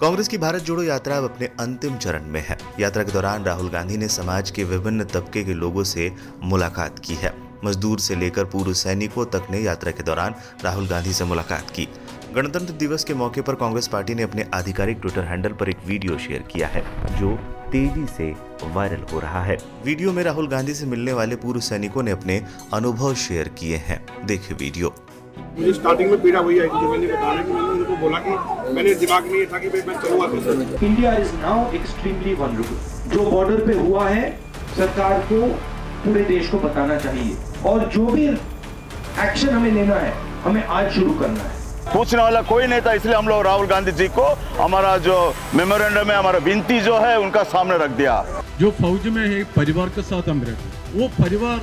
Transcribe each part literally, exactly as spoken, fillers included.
कांग्रेस की भारत जोड़ो यात्रा अब अपने अंतिम चरण में है। यात्रा के दौरान राहुल गांधी ने समाज के विभिन्न तबके के लोगों से मुलाकात की है। मजदूर से लेकर पूर्व सैनिकों तक ने यात्रा के दौरान राहुल गांधी से मुलाकात की। गणतंत्र दिवस के मौके पर कांग्रेस पार्टी ने अपने आधिकारिक ट्विटर हैंडल पर एक वीडियो शेयर किया है जो तेजी से वायरल हो रहा है। वीडियो में राहुल गांधी से मिलने वाले पूर्व सैनिकों ने अपने अनुभव शेयर किए हैं। देखिए वीडियो। मुझे स्टार्टिंग में पीड़ा हुई है जो मैंने बताया कि मैंने उनको बोला कि मैंने दिमाग में ये था कि मैं चलूंगा कैसे। India is now extremely vulnerable. जो बॉर्डर पे हुआ है सरकार को पूरे देश को बताना चाहिए और जो भी एक्शन हमें लेना है हमें आज शुरू करना है। पूछने वाला कोई नहीं था, इसलिए हम लोग राहुल गांधी जी को हमारा जो मेमोरेंडम है, हमारा विनती जो है उनका सामने रख दिया। जो फौज में है परिवार के साथ हम रहते, वो परिवार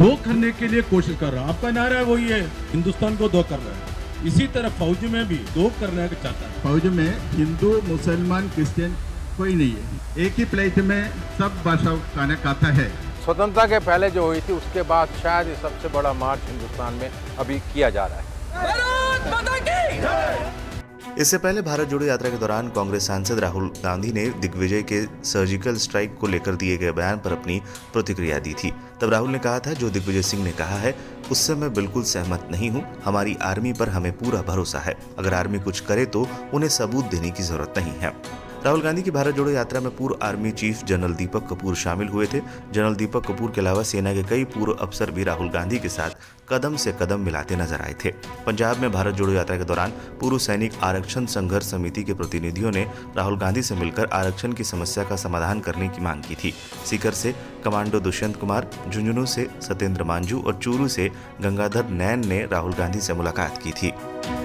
दो करने के लिए कोशिश कर रहा है। आपका नारा है वही है, हिंदुस्तान को दो कर रहा है। इसी तरह फौज में भी दो करना चाहता है। फौज में हिंदू मुसलमान क्रिश्चियन कोई नहीं है, एक ही प्लेट में सब भाषाओं खाना खाता है। स्वतंत्रता के पहले जो हुई थी उसके बाद शायद ये सबसे बड़ा मार्च हिंदुस्तान में अभी किया जा रहा है। इससे पहले भारत जोड़ो यात्रा के दौरान कांग्रेस सांसद राहुल गांधी ने दिग्विजय के सर्जिकल स्ट्राइक को लेकर दिए गए बयान पर अपनी प्रतिक्रिया दी थी। तब राहुल ने कहा था, जो दिग्विजय सिंह ने कहा है उससे मैं बिल्कुल सहमत नहीं हूं। हमारी आर्मी पर हमें पूरा भरोसा है। अगर आर्मी कुछ करे तो उन्हें सबूत देने की जरूरत नहीं है। राहुल गांधी की भारत जोड़ो यात्रा में पूर्व army chief general Deepak Kapoor शामिल हुए थे। जनरल दीपक कपूर के अलावा सेना के कई पूर्व अफसर भी राहुल गांधी के साथ कदम से कदम मिलाते नजर आए थे। पंजाब में भारत जोड़ो यात्रा के दौरान पूर्व सैनिक आरक्षण संघर्ष समिति के प्रतिनिधियों ने राहुल गांधी से मिलकर आरक्षण की समस्या का समाधान करने की मांग की थी। सीकर से कमांडो दुष्यंत कुमार, झुंझुनू से सतेंद्र मांझू और चूरू से गंगाधर नैन ने राहुल गांधी से मुलाकात की थी।